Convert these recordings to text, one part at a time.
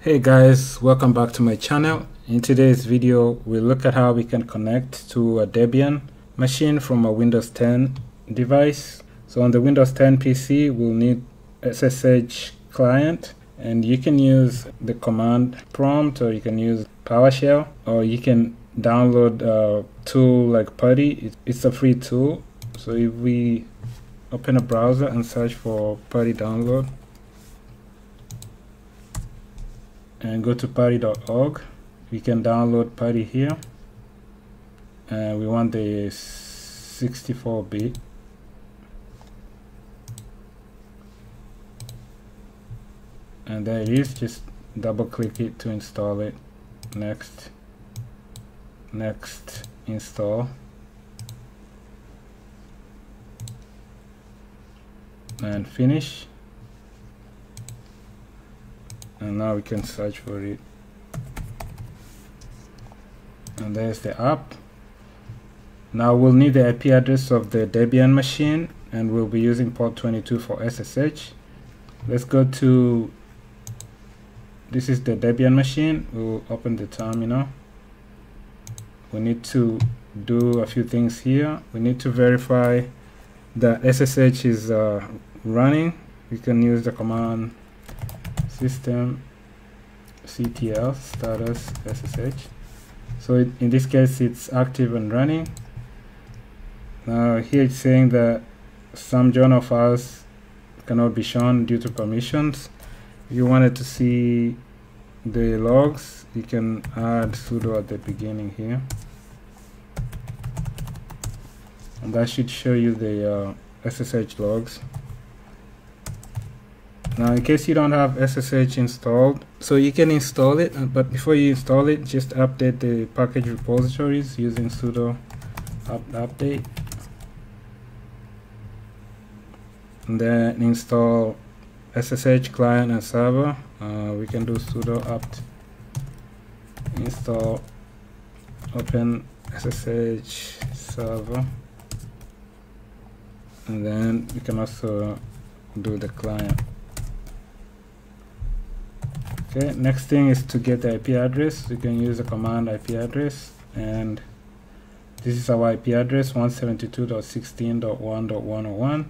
Hey guys, welcome back to my channel. In today's video, we'll look at how we can connect to a Debian machine from a Windows 10 device. So on the Windows 10 PC, we'll need SSH client, and you can use the command prompt, or you can use PowerShell, or you can download a tool like PuTTY. It's a free tool. So if we open a browser and search for PuTTY download, and go to PuTTY.org. We can download PuTTY here, and we want the 64-bit. And there it is. Just double-click it to install it. Next. Next. Install. And finish. And now we can search for it, and there's the app. Now we'll need the IP address of the Debian machine, and we'll be using port 22 for SSH. Let's go to, this is the Debian machine. We'll open the terminal. We need to do a few things here. We need to verify that SSH is running. We can use the command system ctl status ssh. So in this case, it's active and running. Now here it's saying that some journal files cannot be shown due to permissions. If you wanted to see the logs, you can add sudo at the beginning here, and that should show you the SSH logs. Now, in case you don't have SSH installed, so you can install it, but before you install it, just update the package repositories using sudo apt-update, and then install SSH client and server. We can do sudo apt install OpenSSH server, and then we can also do the client. Okay, next thing is to get the IP address. You can use the command IP address, and this is our IP address, 172.16.1.101.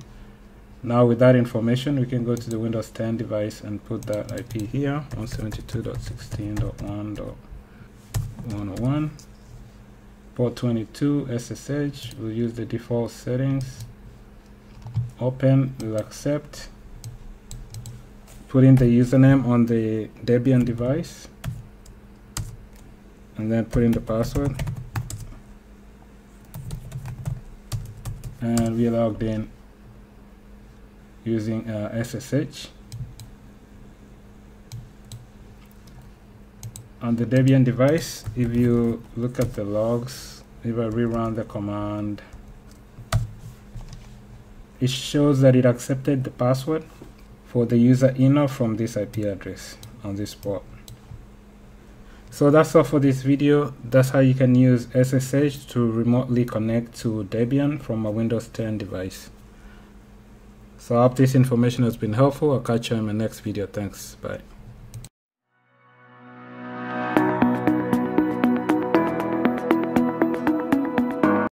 Now with that information, we can go to the Windows 10 device and put that IP here, 172.16.1.101. Port 22 SSH, we'll use the default settings. Open, we'll accept. Put in the username on the Debian device, and then put in the password, and we logged in using SSH. On the Debian device, if you look at the logs, if I rerun the command, it shows that it accepted the password for the user ino from this IP address on this port. So that's all for this video. That's how you can use SSH to remotely connect to Debian from a Windows 10 device. So I hope this information has been helpful. I'll catch you in my next video. Thanks. Bye.